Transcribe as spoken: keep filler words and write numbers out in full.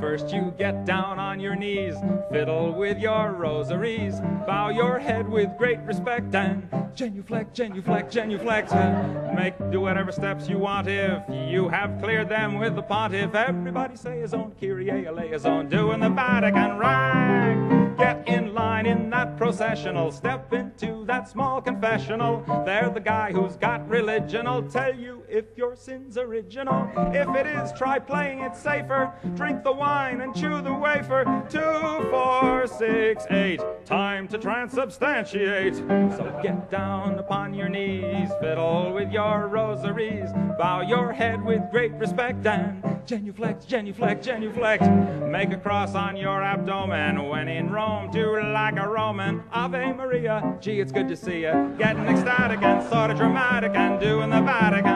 First you get down on your knees, fiddle with your rosaries, bow your head with great respect and genuflect, genuflect, genuflect. Make do whatever steps you want if you have cleared them with the pontiff. Everybody say his own Kyrie eleison, his own doing the Vatican rag. Get in line in that processional, step into that small confessional. There the guy who's got religion'll tell you if your sin's original. If it is, try playing it safer. Drink the wine and chew the wafer. Two, four, six, eight. Time to transubstantiate. So get down upon your knees, fiddle with your rosaries, bow your head with great respect and genuflect, genuflect, genuflect. Make a cross on your abdomen. When in Rome, do like a Roman. Ave Maria, gee, it's good to see you. Getting ecstatic and sort of dramatic and doing the Vatican.